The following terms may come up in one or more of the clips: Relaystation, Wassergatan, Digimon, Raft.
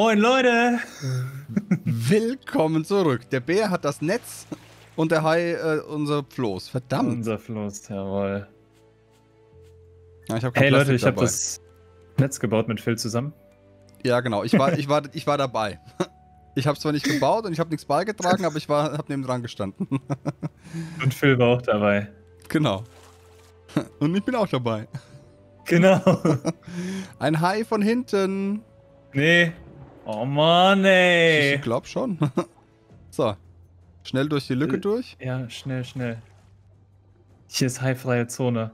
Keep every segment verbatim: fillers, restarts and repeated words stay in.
Moin Leute! Willkommen zurück. Der Bär hat das Netz und der Hai äh, unser Floß. Verdammt. Unser Floß, jawohl. Ja, ich hab hey Plastik Leute, ich habe das Netz gebaut mit Phil zusammen. Ja genau, ich war, ich war, ich war dabei. Ich habe zwar nicht gebaut und ich habe nichts beigetragen, aber ich war, habe neben dran gestanden. Und Phil war auch dabei. Genau. Und ich bin auch dabei. Genau. Ein Hai von hinten. Nee. Oh Mann, ey. Ich glaub schon. So. Schnell durch die Lücke äh, durch. Ja, schnell, schnell. Hier ist haifreie Zone.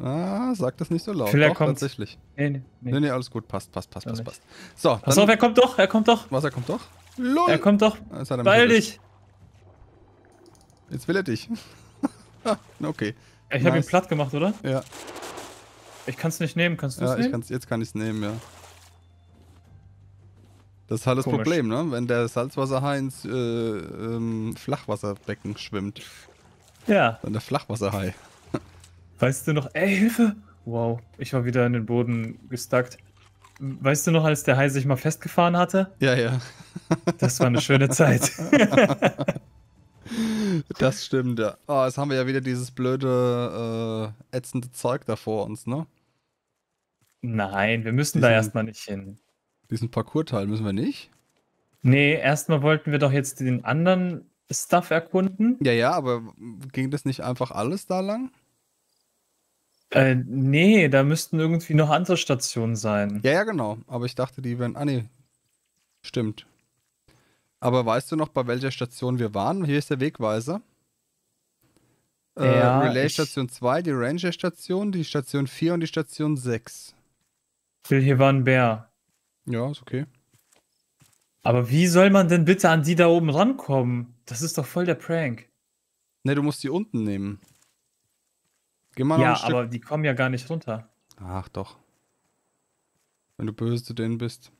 Ah, sag das nicht so laut. Vielleicht kommt tatsächlich. Nee nee, nee, nee, nee. alles gut. Passt, passt, passt, passt, passt. So. Dann... Achso, er kommt doch, er kommt doch. Was, er kommt doch? Lol. Er kommt doch. Beeil dich. Jetzt will er dich. Okay. Ich nice. Hab ihn platt gemacht, oder? Ja. Ich kann's nicht nehmen, kannst du es ja, nehmen? Ja, jetzt kann ich's nehmen, ja. Das ist halt das Komisch. Problem, ne? Wenn der Salzwasserhai ins äh, ähm, Flachwasserbecken schwimmt. Ja. Dann der Flachwasserhai. Weißt du noch, ey, Hilfe! Wow, ich war wieder in den Boden gestuckt. Weißt du noch, als der Hai sich mal festgefahren hatte? Ja, ja. Das war eine schöne Zeit. Das stimmt, ja. Oh, jetzt haben wir ja wieder dieses blöde, äh, ätzende Zeug da vor uns, ne? Nein, wir müssen diesen, da erstmal nicht hin. Diesen Parcours-Teil müssen wir nicht? Nee, erstmal wollten wir doch jetzt den anderen Stuff erkunden. Ja, ja, aber ging das nicht einfach alles da lang? Äh, nee, da müssten irgendwie noch andere Stationen sein. Ja, ja, genau. Aber ich dachte, die wären... Ah, nee. Stimmt. Aber weißt du noch, bei welcher Station wir waren? Hier ist der Wegweiser. Äh, ja, Relay Station zwei, die Ranger Station, die Station vier und die Station sechs. Hier war ein Bär. Ja, ist okay. Aber wie soll man denn bitte an die da oben rankommen? Das ist doch voll der Prank. Ne, du musst die unten nehmen. Geh mal ja, noch ein Stück. Aber die kommen ja gar nicht runter. Ach doch. Wenn du böse zu denen bist.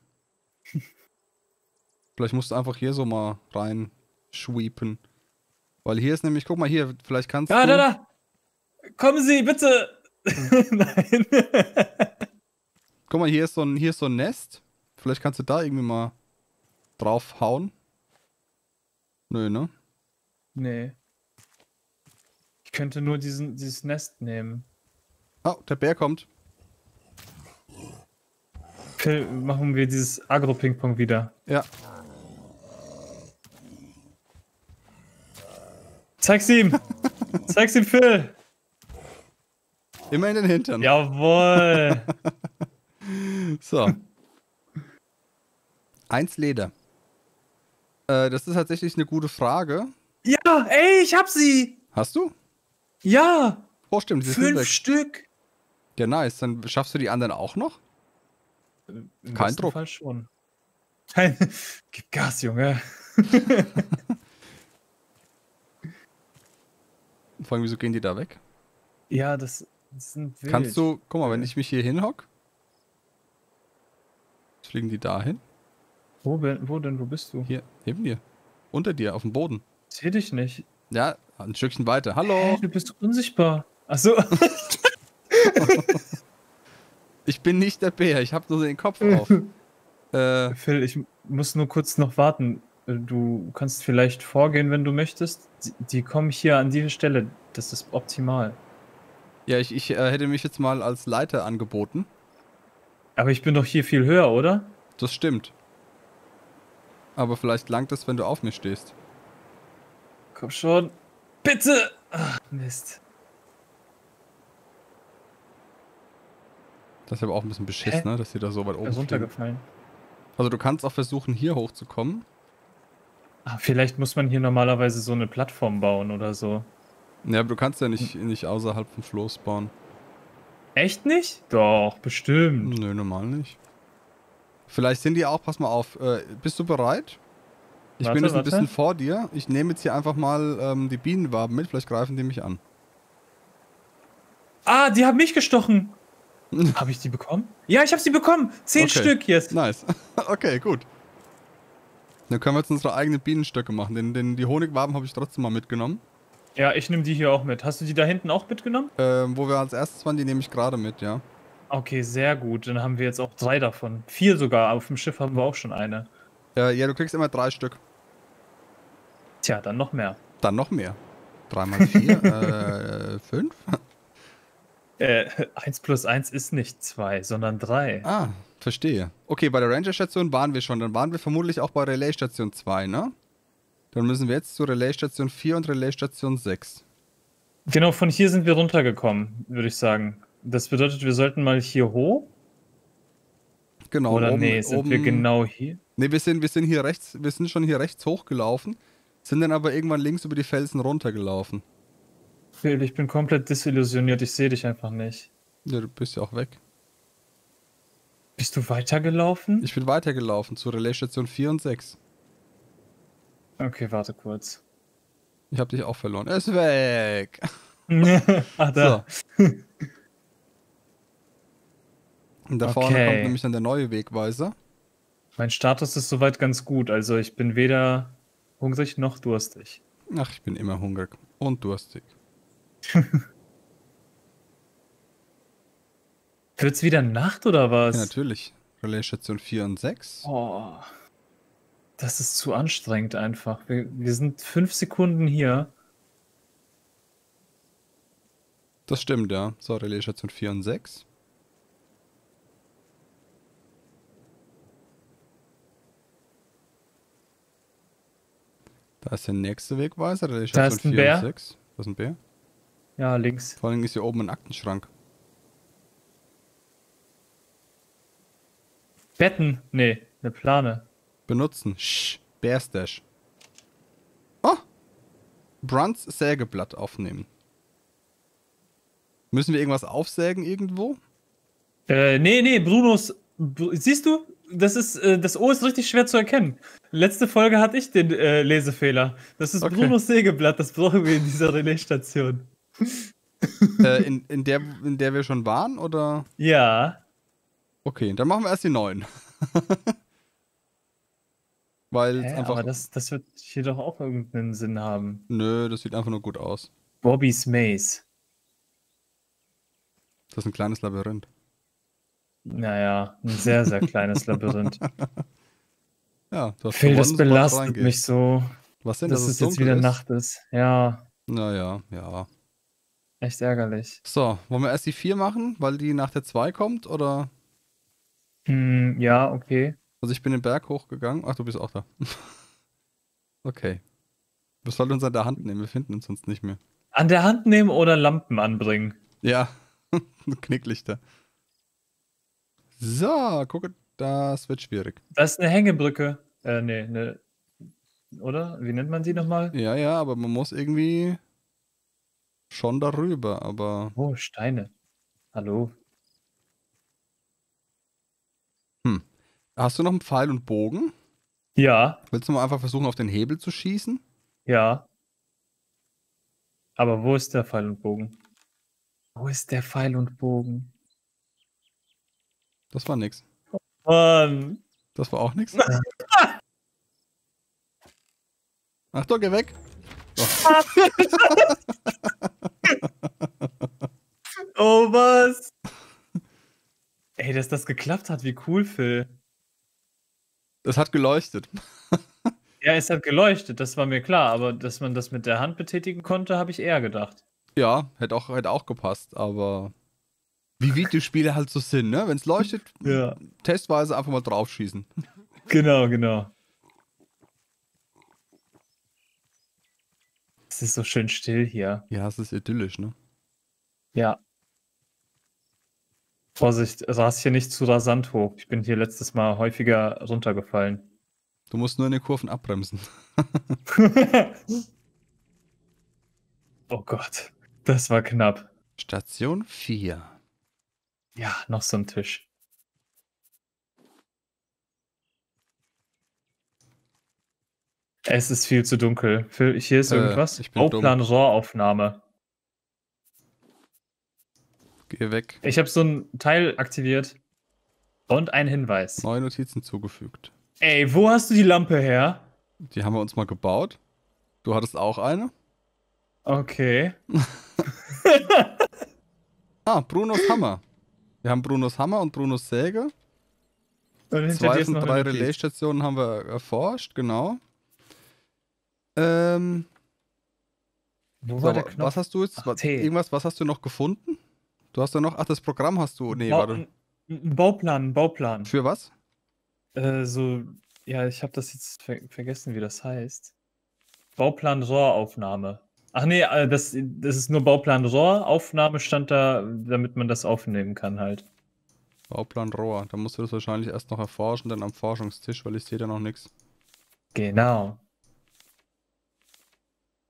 Vielleicht musst du einfach hier so mal rein schwiepen. Weil hier ist nämlich, guck mal hier, vielleicht kannst ja, du... Ja, da, da! Kommen Sie, bitte! Nein! Guck mal, hier ist, so ein, hier ist so ein Nest. Vielleicht kannst du da irgendwie mal drauf hauen. Nö, ne? Nee. Ich könnte nur diesen, dieses Nest nehmen. Oh, der Bär kommt. Okay, machen wir dieses Agro-Ping-Pong wieder. Ja. Zeig's ihm! Zeig's ihm, Phil! Immer in den Hintern. Jawohl! So. Eins Leder. Äh, das ist tatsächlich eine gute Frage. Ja, ey, ich hab sie! Hast du? Ja! Oh, stimmt. Sie Fünf Stück! Ja, nice. Dann schaffst du die anderen auch noch? Im Kein Druck. Fall schon. Nein. Gib Gas, Junge. Vor allem, wieso gehen die da weg? Ja, das, das sind wild. Kannst du, guck mal, wenn ich mich hier hinhock. Fliegen die da hin? Wo, wo denn? Wo bist du? Hier, neben dir. Unter dir, auf dem Boden. Ich seh dich nicht. Ja, ein Stückchen weiter. Hallo. Hey, du bist unsichtbar. Achso. Ich bin nicht der Bär, ich habe nur den Kopf auf. äh, Phil, ich muss nur kurz noch warten. Du kannst vielleicht vorgehen, wenn du möchtest. Die, die kommen hier an diese Stelle. Das ist optimal. Ja, ich, ich äh, hätte mich jetzt mal als Leiter angeboten. Aber ich bin doch hier viel höher, oder? Das stimmt. Aber vielleicht langt das, wenn du auf mir stehst. Komm schon. Bitte! Ach, Mist. Das ist aber auch ein bisschen beschiss, ne? Dass die da so weit oben ist runtergefallen. Stehen. Also du kannst auch versuchen, hier hochzukommen. Ah, vielleicht muss man hier normalerweise so eine Plattform bauen oder so. Ja, aber du kannst ja nicht, nicht außerhalb vom Floß bauen. Echt nicht? Doch, bestimmt. Nö, normal nicht. Vielleicht sind die auch, pass mal auf, äh, bist du bereit? Ich warte, bin jetzt ein warte. bisschen vor dir. Ich nehme jetzt hier einfach mal ähm, die Bienenwaben mit, vielleicht greifen die mich an. Ah, die haben mich gestochen! Habe ich die bekommen? Ja, ich habe sie bekommen. Zehn okay. Stück jetzt. Nice. Okay, gut. Dann können wir jetzt unsere eigenen Bienenstöcke machen. Den, den, die Honigwaben habe ich trotzdem mal mitgenommen. Ja, ich nehme die hier auch mit. Hast du die da hinten auch mitgenommen? Ähm, wo wir als erstes waren, die nehme ich gerade mit, ja. Okay, sehr gut. Dann haben wir jetzt auch drei davon. Vier sogar. Auf dem Schiff haben wir auch schon eine. Ja, ja, du kriegst immer drei Stück. Tja, dann noch mehr. Dann noch mehr. Drei mal vier, äh, fünf? Äh, eins plus eins ist nicht zwei, sondern drei. Ah, verstehe. Okay, bei der Ranger-Station waren wir schon. Dann waren wir vermutlich auch bei Relay-Station zwei, ne? Dann müssen wir jetzt zu Relay-Station vier und Relay-Station sechs. Genau, von hier sind wir runtergekommen, würde ich sagen. Das bedeutet, wir sollten mal hier hoch. Genau. Oder oben, nee, sind oben, wir genau hier? Nee, wir sind, wir sind hier rechts, wir sind schon hier rechts hochgelaufen, sind dann aber irgendwann links über die Felsen runtergelaufen. Phil, ich bin komplett desillusioniert, ich sehe dich einfach nicht. Ja, du bist ja auch weg. Bist du weitergelaufen? Ich bin weitergelaufen, zu Relaisstation vier und sechs. Okay, warte kurz. Ich habe dich auch verloren. Er ist weg! Ach, da. So. Und da okay. Vorne kommt nämlich dann der neue Wegweiser. Mein Status ist soweit ganz gut, also ich bin weder hungrig noch durstig. Ach, ich bin immer hungrig und durstig. Wird's wieder Nacht oder was? Ja, natürlich. Relaisstation vier und sechs. Oh, das ist zu anstrengend einfach. Wir, wir sind fünf Sekunden hier. Das stimmt, ja. So, Relaisstation vier und sechs. Da ist der nächste Wegweiser. Da ist ein Bär. Da ist ein Bär. Ja, links. Vor allem ist hier oben ein Aktenschrank. Betten? Nee, eine Plane. Benutzen. Shh. Bärstash. Oh! Brunts Sägeblatt aufnehmen. Müssen wir irgendwas aufsägen irgendwo? Äh, nee, nee, Brunos. Br Siehst du? Das ist, äh, das O ist richtig schwer zu erkennen. Letzte Folge hatte ich den äh, Lesefehler. Das ist okay. Brunos Sägeblatt, das brauchen wir in dieser Relaisstation. äh, in, in, der, in der wir schon waren, oder? Ja. Okay, dann machen wir erst die neuen. Weil Hä, einfach. Aber das, das wird hier doch auch irgendeinen Sinn haben. Nö, das sieht einfach nur gut aus. Bobby's Maze. Das ist ein kleines Labyrinth. Naja, ein sehr, sehr kleines Labyrinth. Ja, du hast Phil, das belastet mich so. Was denn, dass es jetzt wieder Nacht ist? Ja. Naja, ja. Echt ärgerlich. So, wollen wir erst die vier machen, weil die nach der zwei kommt, oder? Mm, ja, okay. Also ich bin den Berg hochgegangen. Ach, du bist auch da. Okay. Wir sollten uns an der Hand nehmen, wir finden uns sonst nicht mehr. An der Hand nehmen oder Lampen anbringen? Ja, Knicklichter. So, gucke, das wird schwierig. Das ist eine Hängebrücke. Äh, nee, ne. Oder? Wie nennt man sie nochmal? Ja, ja, aber man muss irgendwie schon darüber, aber... Oh, Steine. Hallo. Hm. Hast du noch einen Pfeil und Bogen? Ja. Willst du mal einfach versuchen, auf den Hebel zu schießen? Ja. Aber wo ist der Pfeil und Bogen? Wo ist der Pfeil und Bogen? Das war nix. Um. Das war auch nix. Ach doch, geh weg. Oh, oh was? Ey, dass das geklappt hat, wie cool, Phil. Das hat geleuchtet. Ja, es hat geleuchtet, das war mir klar. Aber dass man das mit der Hand betätigen konnte, habe ich eher gedacht. Ja, hätte auch, hätte auch gepasst, aber... Wie Videospiele halt so sind, ne? Wenn es leuchtet, ja. Testweise einfach mal draufschießen. Genau, genau. Es ist so schön still hier. Ja, es ist idyllisch, ne? Ja. Vorsicht, rast hier nicht zu rasant hoch. Ich bin hier letztes Mal häufiger runtergefallen. Du musst nur in den Kurven abbremsen. Oh Gott, das war knapp. Station vier. Ja, noch so ein Tisch. Es ist viel zu dunkel. Für, hier ist äh, irgendwas. Bauplan-Rohraufnahme. Geh weg. Ich habe so ein Teil aktiviert. Und einen Hinweis. Neue Notizen zugefügt. Ey, wo hast du die Lampe her? Die haben wir uns mal gebaut. Du hattest auch eine. Okay. Ah, Brunos Hammer. Wir haben Brunos Hammer und Brunos Säge. Und Zwei von drei Relaisstationen haben wir erforscht, genau. Ähm, Wo war so, der Knopf? Was hast du jetzt? Ach, irgendwas, was hast du noch gefunden? Du hast ja noch. Ach, das Programm hast du. Nee, ba warte. Ein Bauplan, ein Bauplan. Für was? Äh, so. Ja, ich habe das jetzt ver vergessen, wie das heißt. Bauplan Rohraufnahme. Ach nee, das, das ist nur Bauplan Rohr. Aufnahme stand da, damit man das aufnehmen kann halt. Bauplan Rohr. Da musst du das wahrscheinlich erst noch erforschen, dann am Forschungstisch, weil ich sehe da noch nichts. Genau.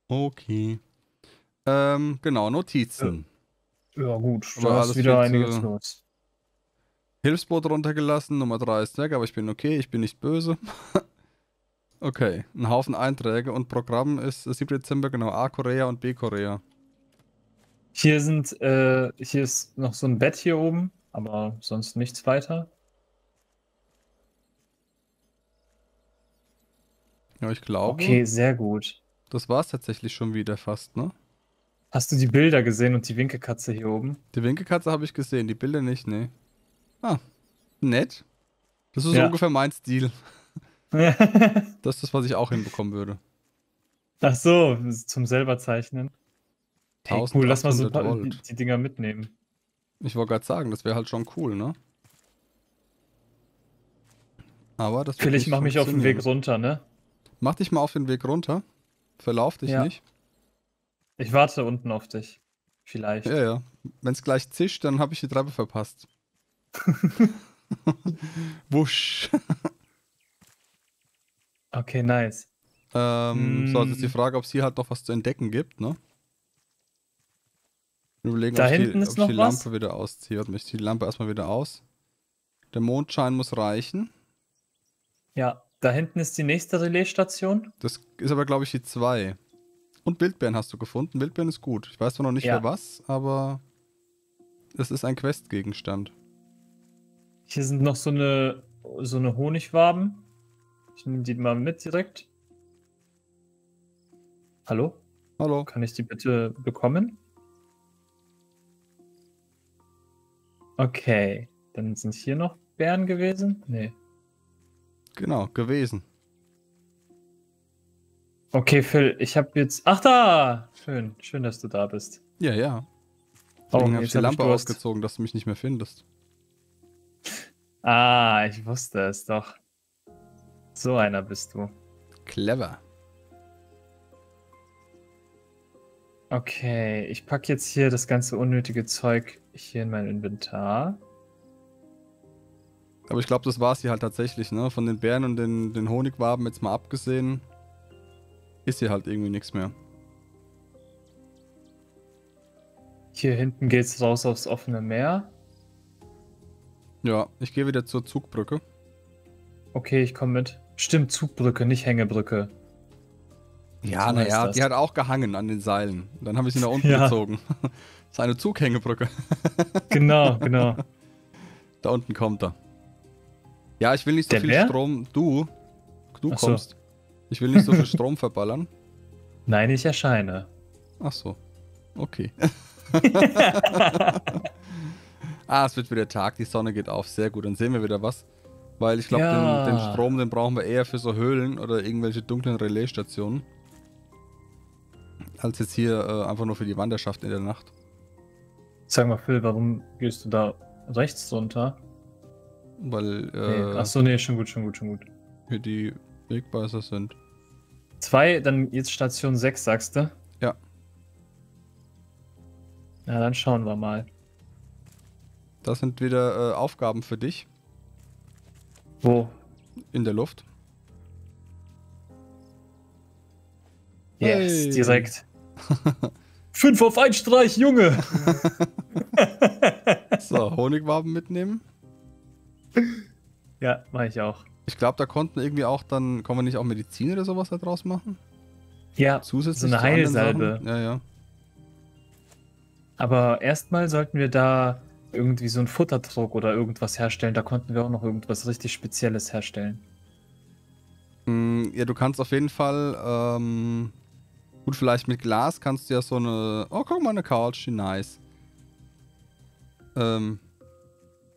Okay. Ähm, genau, Notizen. Ja gut, da hast wieder einiges los. Hilfsboot runtergelassen, Nummer drei ist weg, aber ich bin okay, ich bin nicht böse. Okay, ein Haufen Einträge und Programm ist siebter Dezember, genau, A-Korea und B-Korea. Hier sind, äh, hier ist noch so ein Bett hier oben, aber sonst nichts weiter. Ja, ich glaube. Okay, sehr gut. Das war's tatsächlich schon wieder fast, ne? Hast du die Bilder gesehen und die Winkekatze hier oben? Die Winkekatze habe ich gesehen, die Bilder nicht, ne. Ah, nett. Das ist ja. So ungefähr mein Stil. Das ist das, was ich auch hinbekommen würde. Ach so, zum selber zeichnen. Hey, cool, lass mal so ein paar, die, die Dinger mitnehmen. Ich wollte gerade sagen, das wäre halt schon cool, ne? Aber das Will ich mach mich auf den Weg runter, ne? Mach dich mal auf den Weg runter. Verlauf dich ja. nicht. Ich warte unten auf dich. Vielleicht. Ja, ja. Wenn es gleich zischt, dann habe ich die Treppe verpasst. Wusch. Okay, nice. Ähm, mm. So, jetzt ist die Frage, ob es hier halt noch was zu entdecken gibt, ne? Überlegen, da ob hinten ich die, ist ob noch ich die was? Lampe wieder ausziehe. Warte mal, ich ziehe die Lampe erstmal wieder aus. Der Mondschein muss reichen. Ja, da hinten ist die nächste Relaisstation. Das ist aber, glaube ich, die zwei. Und Wildbeeren hast du gefunden. Wildbeeren ist gut. Ich weiß zwar noch nicht, ja. wer was, aber es ist ein Questgegenstand. Hier sind noch so eine, so eine Honigwaben. Ich nehme die mal mit direkt. Hallo? Hallo. Kann ich die bitte bekommen? Okay. Dann sind hier noch Bären gewesen? Nee. Genau, gewesen. Okay, Phil, ich habe jetzt... Ach da! Schön, schön, dass du da bist. Ja, ja. Deswegen oh, habe ich die Lampe ich ausgezogen, dass du mich nicht mehr findest. Ah, ich wusste es doch. So einer bist du. Clever. Okay, ich packe jetzt hier das ganze unnötige Zeug hier in mein Inventar. Aber ich glaube, das war es hier halt tatsächlich, ne? Von den Bären und den, den Honigwaben jetzt mal abgesehen, ist hier halt irgendwie nichts mehr. Hier hinten geht's raus aufs offene Meer. Ja, ich gehe wieder zur Zugbrücke. Okay, ich komme mit. Stimmt, Zugbrücke, nicht Hängebrücke. Ja, naja, die hat auch gehangen an den Seilen. Dann habe ich sie nach unten ja. gezogen. Das ist eine Zughängebrücke. Genau, genau. Da unten kommt er. Ja, ich will nicht so Der viel wer? Strom... Du, du Ach kommst. So. Ich will nicht so viel Strom verballern. Nein, ich erscheine. Ach so, okay. Ah, es wird wieder Tag, die Sonne geht auf. Sehr gut, dann sehen wir wieder was. Weil ich glaube, ja. den, den Strom, den brauchen wir eher für so Höhlen oder irgendwelche dunklen Relaisstationen. Als jetzt hier äh, einfach nur für die Wanderschaft in der Nacht. Sag mal, Phil, warum gehst du da rechts runter? Weil, äh... Nee. Achso, nee, schon gut, schon gut, schon gut. Hier die Wegbeißer sind. Zwei, dann jetzt Station sechs, sagst du? Ja. Na, dann schauen wir mal. Das sind wieder äh, Aufgaben für dich. Wo? In der Luft. Yes, hey. Direkt. Fünf auf einen Streich, Junge! So, Honigwaben mitnehmen. Ja, mache ich auch. Ich glaube, da konnten irgendwie auch dann, kann man nicht auch Medizin oder sowas da draus machen? Ja, zusätzlich so eine Heilsalbe. Ja, ja. Aber erstmal sollten wir da irgendwie so ein Futtertrog oder irgendwas herstellen. Da konnten wir auch noch irgendwas richtig Spezielles herstellen. Ja, du kannst auf jeden Fall, ähm, gut, vielleicht mit Glas kannst du ja so eine, oh, guck mal, eine Couch, nice. Ähm,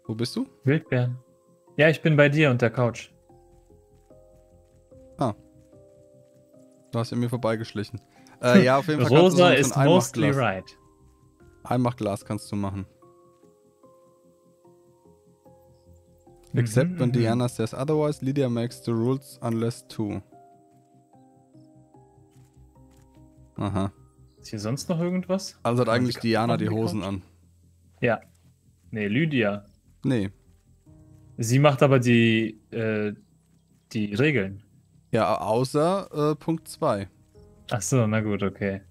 Wo bist du? Wildbären. Ja, ich bin bei dir und der Couch. Ah. Du hast an mir vorbeigeschlichen. Äh, ja, auf jeden Fall kannst du Rosa ist mostly right. Einmachglas kannst du machen. Mhm, Except when Diana says otherwise, Lydia makes the rules unless two. Aha. Ist hier sonst noch irgendwas? Also hat eigentlich Diana die Hosen an. Ja. Nee, Lydia. Nee. Sie macht aber die, äh, die Regeln. Ja, außer äh, Punkt zwei. Achso, na gut, okay.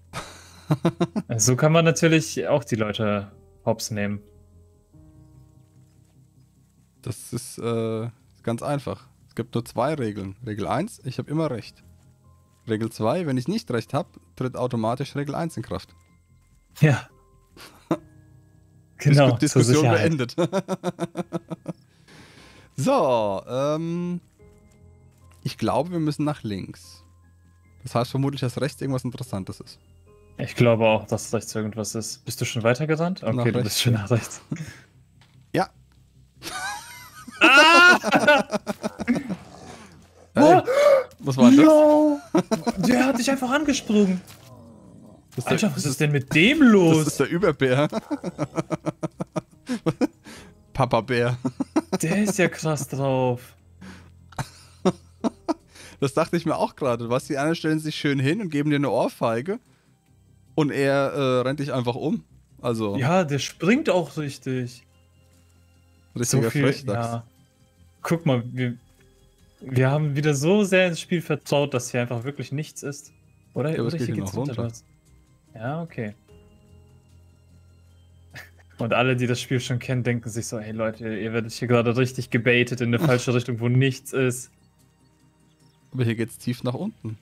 So kann man natürlich auch die Leute hops nehmen. Das ist äh, ganz einfach. Es gibt nur zwei Regeln. Regel eins, ich habe immer recht. Regel zwei, wenn ich nicht recht habe, tritt automatisch Regel eins in Kraft. Ja. Genau, Disku Diskussion beendet. So, ähm, ich glaube, wir müssen nach links. Das heißt vermutlich, dass rechts irgendwas Interessantes ist. Ich glaube auch, dass rechts irgendwas ist. Bist du schon weitergerannt? Okay, nach du rechts. Bist schon nach rechts. Ja. Ah! Hey, was war no. das? Der hat dich einfach angesprungen. Das Alter, der, was ist denn mit dem los? Das ist der Überbär. Papa Bär. Der ist ja krass drauf. Das dachte ich mir auch gerade. Was, die anderen stellen sich schön hin und geben dir eine Ohrfeige und er äh, rennt dich einfach um. Also. Ja, der springt auch richtig. Richtiger so viel, Frechdachs. Ja. Guck mal, wir, wir haben wieder so sehr ins Spiel vertraut, dass hier einfach wirklich nichts ist. Oder, ja, oder hier geht geht's runter. runter. Ja, okay. Und alle, die das Spiel schon kennen, denken sich so, hey Leute, ihr werdet hier gerade richtig gebaitet in eine falsche Richtung, wo nichts ist. Aber hier geht's tief nach unten.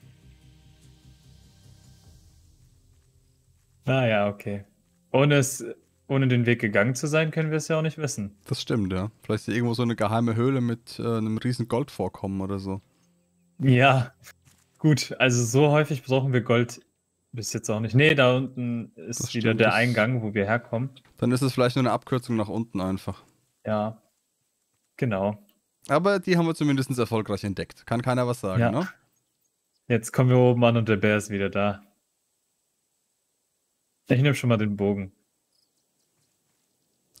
Ah ja, okay. Ohne, es, ohne den Weg gegangen zu sein, können wir es ja auch nicht wissen. Das stimmt, ja. Vielleicht ist hier irgendwo so eine geheime Höhle mit äh, einem riesen Goldvorkommen oder so. Ja, gut. Also so häufig brauchen wir Gold bis jetzt auch nicht. Nee, da unten ist das wieder stimmt. Der Eingang, wo wir herkommen. Dann ist es vielleicht nur eine Abkürzung nach unten einfach. Ja, genau. Aber die haben wir zumindest erfolgreich entdeckt. Kann keiner was sagen, ja. Ne? Jetzt kommen wir oben an und der Bär ist wieder da. Ich nehme schon mal den Bogen.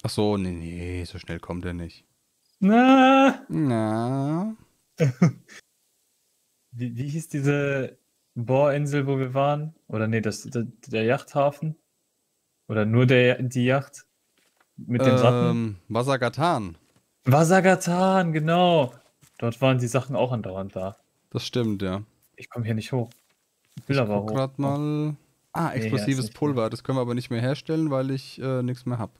Ach so, nee, nee, so schnell kommt er nicht. Na! Na! wie, wie hieß diese Bohrinsel, wo wir waren? Oder nee, das, das, der Yachthafen? Oder nur der, die Yacht? Mit dem ähm, Ratten? Wassergatan. Wassergatan, genau. Dort waren die Sachen auch andauernd da. Das stimmt, ja. Ich komme hier nicht hoch. Ich will ich aber hoch. Grad mal... Ah, explosives nee, Pulver. Das können wir aber nicht mehr herstellen, weil ich äh, nichts mehr habe.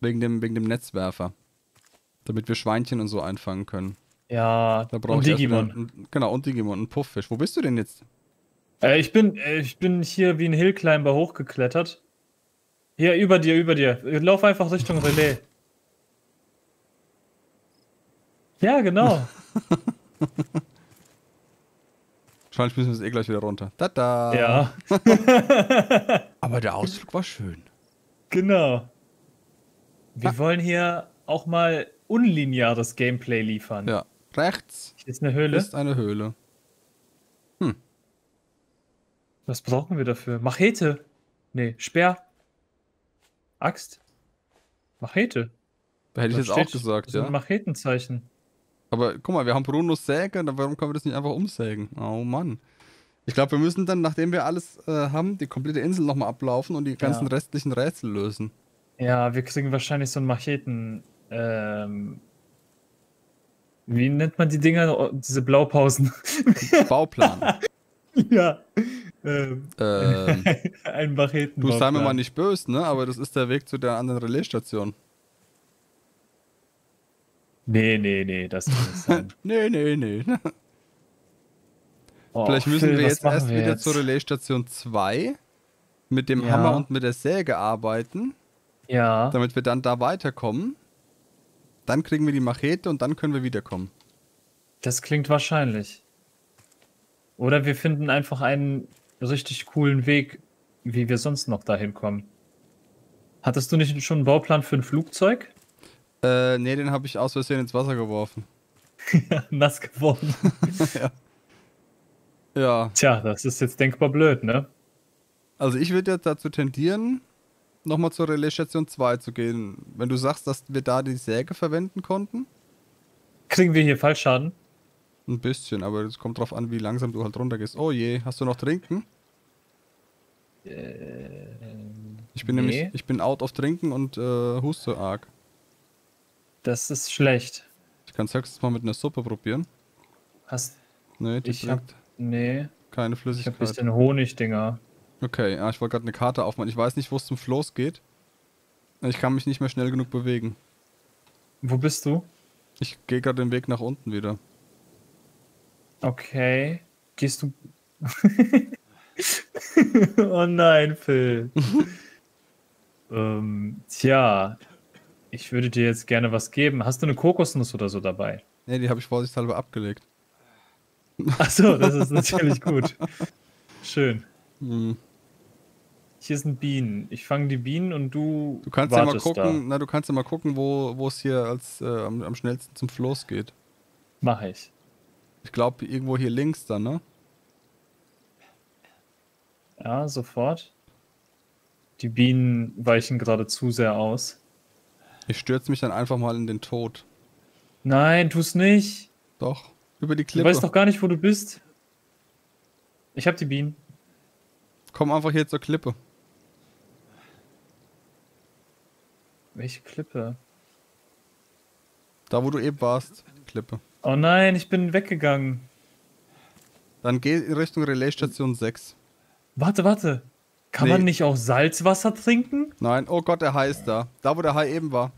Wegen dem, wegen dem Netzwerfer. Damit wir Schweinchen und so einfangen können. Ja, da brauche ich Digimon. Einen, genau, und Digimon, einen Pufffisch. Wo bist du denn jetzt? Äh, ich bin ich bin hier wie ein Hillclimber hochgeklettert. Hier, über dir, über dir. Lauf einfach Richtung Relais. Ja, genau. Wahrscheinlich müssen wir es eh gleich wieder runter. Tada! Ja. Aber der Ausflug war schön. Genau. Wir ah. wollen hier auch mal unlineares Gameplay liefern. Ja. Rechts hier ist eine Höhle. Ist eine Höhle. Hm. Was brauchen wir dafür? Machete. Nee, Speer. Axt. Machete. Da hätte ich jetzt auch gesagt, ja. Das ist ein Machetenzeichen. Aber guck mal, wir haben Brunos Säge, warum können wir das nicht einfach umsägen? Oh Mann. Ich glaube, wir müssen dann, nachdem wir alles äh, haben, die komplette Insel nochmal ablaufen und die ganzen ja. restlichen Rätsel lösen. Ja, wir kriegen wahrscheinlich so einen Macheten... Ähm, wie nennt man die Dinger? Diese Blaupausen? Bauplan. Ja. Ähm, ähm, ein Macheten. Du sei mir mal nicht böse, ne? Aber das ist der Weg zu der anderen Relaisstation. Nee, nee, nee, das kann nicht sein. nee, nee, nee. Oh, vielleicht müssen Phil, wir jetzt erst wir wieder jetzt? zur Relaisstation zwei mit dem ja. Hammer und mit der Säge arbeiten. Ja. Damit wir dann da weiterkommen. Dann kriegen wir die Machete und dann können wir wiederkommen. Das klingt wahrscheinlich. Oder wir finden einfach einen richtig coolen Weg, wie wir sonst noch dahin kommen. Hattest du nicht schon einen Bauplan für ein Flugzeug? Äh, nee, den habe ich aus Versehen ins Wasser geworfen. Ja, nass geworden. Ja. Ja. Tja, das ist jetzt denkbar blöd, ne? Also ich würde jetzt dazu tendieren, nochmal zur Relaisstation zwei zu gehen. Wenn du sagst, dass wir da die Säge verwenden konnten. Kriegen wir hier Fallschaden? Ein bisschen, aber es kommt drauf an, wie langsam du halt runtergehst. Oh je, hast du noch Trinken? Äh, ich bin nee. nämlich, ich bin out of Trinken und äh, huste arg. Das ist schlecht. Ich kann es höchstens mal mit einer Suppe probieren. Hast Nee, die ich bringt hab, nee. keine Flüssigkeit. Ich hab ein bisschen Honigdinger. Okay, ah, ich wollte gerade eine Karte aufmachen. Ich weiß nicht, wo es zum Floß geht. Ich kann mich nicht mehr schnell genug bewegen. Wo bist du? Ich gehe gerade den Weg nach unten wieder. Okay. Gehst du... Oh nein, Phil. ähm, tja. Ich würde dir jetzt gerne was geben. Hast du eine Kokosnuss oder so dabei? Nee, die habe ich vorsichtshalber abgelegt. Achso, das ist natürlich gut. Schön. Hm. Hier sind Bienen. Ich fange die Bienen und du. Du kannst ja mal gucken, da. Na, du kannst ja mal gucken, wo wo es hier als äh, am, am schnellsten zum Floß geht. Mache ich. Ich glaube irgendwo hier links dann, ne? Ja, sofort. Die Bienen weichen gerade zu sehr aus. Ich stürze mich dann einfach mal in den Tod. Nein, tu's nicht. Doch. Über die Klippe. Du weißt doch gar nicht, wo du bist. Ich hab die Bienen. Komm einfach hier zur Klippe. Welche Klippe? Da, wo du eben warst. Klippe. Oh nein, ich bin weggegangen. Dann geh in Richtung Relaisstation sechs. Warte, warte. Kann nee. man nicht auch Salzwasser trinken? Nein, oh Gott, der Hai ist da. Da, wo der Hai eben war.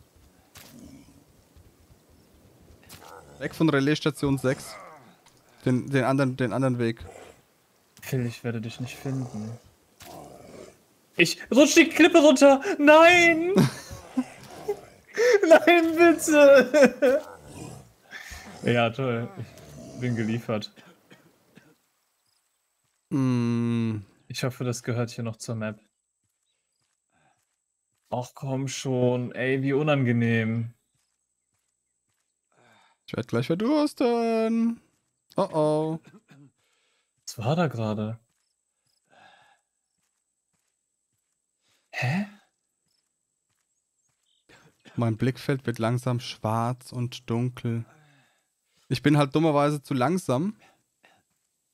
Weg von Relaisstation sechs. Den, den, anderen, den anderen Weg. Phil, ich werde dich nicht finden. Ich rutsche die Klippe runter! Nein! Nein, bitte! Ja, toll. Ich bin geliefert. Mm. Ich hoffe, das gehört hier noch zur Map. Ach komm schon, ey, wie unangenehm. Ich werde gleich verdursten. Oh oh. Was war da gerade? Hä? Mein Blickfeld wird langsam schwarz und dunkel. Ich bin halt dummerweise zu langsam,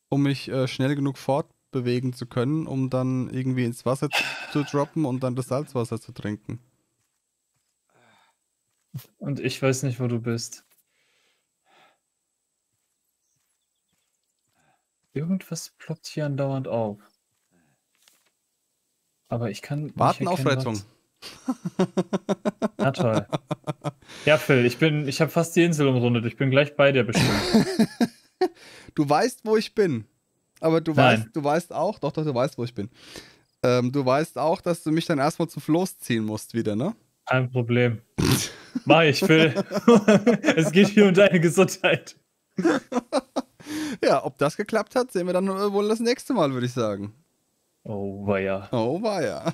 um mich äh, schnell genug fortbewegen zu können, um dann irgendwie ins Wasser zu droppen und dann das Salzwasser zu trinken. Und ich weiß nicht, wo du bist. Irgendwas ploppt hier andauernd auf. Aber ich kann... Warten auf Rettung. Na toll. Ja, Phil, ich bin... Ich habe fast die Insel umrundet. Ich bin gleich bei dir bestimmt. Du weißt, wo ich bin. Aber du weißt, du weißt auch... Doch, doch, du weißt, wo ich bin. Ähm, du weißt auch, dass du mich dann erstmal zum Floß ziehen musst wieder, ne? Kein Problem. Mach ich, Phil. Es geht hier um deine Gesundheit. Ja, ob das geklappt hat, sehen wir dann wohl das nächste Mal, würde ich sagen. Oh, weia. Oh, weia.